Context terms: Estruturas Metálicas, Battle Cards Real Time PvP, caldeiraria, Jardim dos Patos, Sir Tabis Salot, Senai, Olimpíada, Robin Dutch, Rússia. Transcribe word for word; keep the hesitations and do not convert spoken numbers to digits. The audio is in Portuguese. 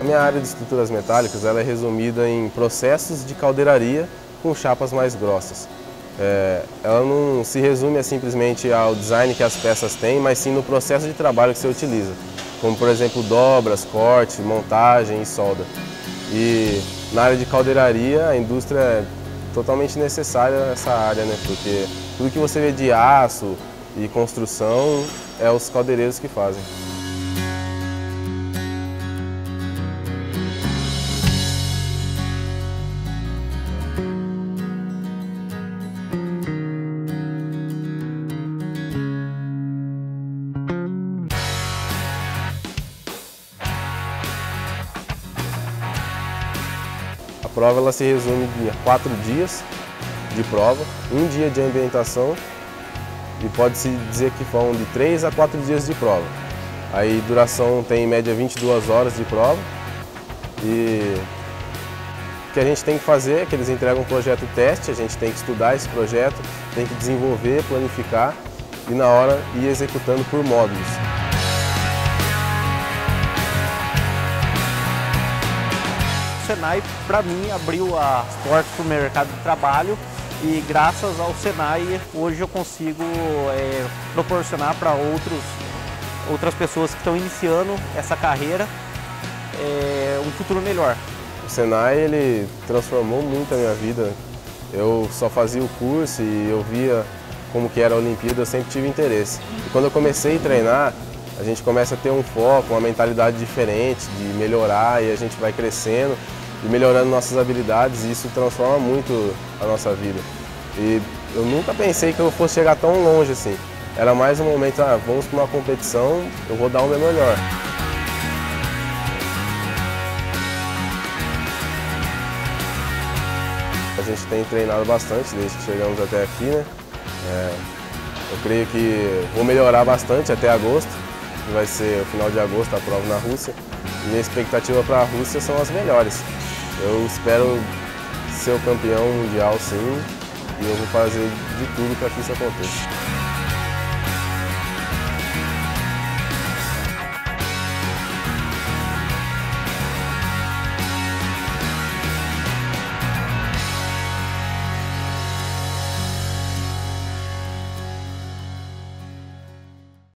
A minha área de estruturas metálicas ela é resumida em processos de caldeiraria com chapas mais grossas. É, ela não se resume a simplesmente ao design que as peças têm, mas sim no processo de trabalho que você utiliza, como por exemplo dobras, corte, montagem e solda. E na área de caldeiraria a indústria é totalmente necessária essa área, né? Porque tudo que você vê de aço e construção é os caldeireiros que fazem. A prova ela se resume em quatro dias de prova, um dia de ambientação e pode-se dizer que vão de três a quatro dias de prova. Aí duração tem em média vinte e duas horas de prova e o que a gente tem que fazer é que eles entregam um projeto teste, a gente tem que estudar esse projeto, tem que desenvolver, planificar e na hora ir executando por módulos. O Senai, para mim, abriu as portas para o mercado de trabalho e graças ao Senai hoje eu consigo é, proporcionar para outros outras pessoas que estão iniciando essa carreira é, um futuro melhor. O Senai ele transformou muito a minha vida. Eu só fazia o curso e eu via como que era a Olimpíada, eu sempre tive interesse. E quando eu comecei a treinar, a gente começa a ter um foco, uma mentalidade diferente, de melhorar e a gente vai crescendo e melhorando nossas habilidades e isso transforma muito a nossa vida. E eu nunca pensei que eu fosse chegar tão longe assim. Era mais um momento, ah, vamos para uma competição, eu vou dar o meu melhor. A gente tem treinado bastante desde que chegamos até aqui, né? É, eu creio que vou melhorar bastante até agosto. Vai ser o final de agosto a prova na Rússia. Minha expectativa para a Rússia são as melhores. Eu espero ser o campeão mundial sim e eu vou fazer de tudo para que isso aconteça.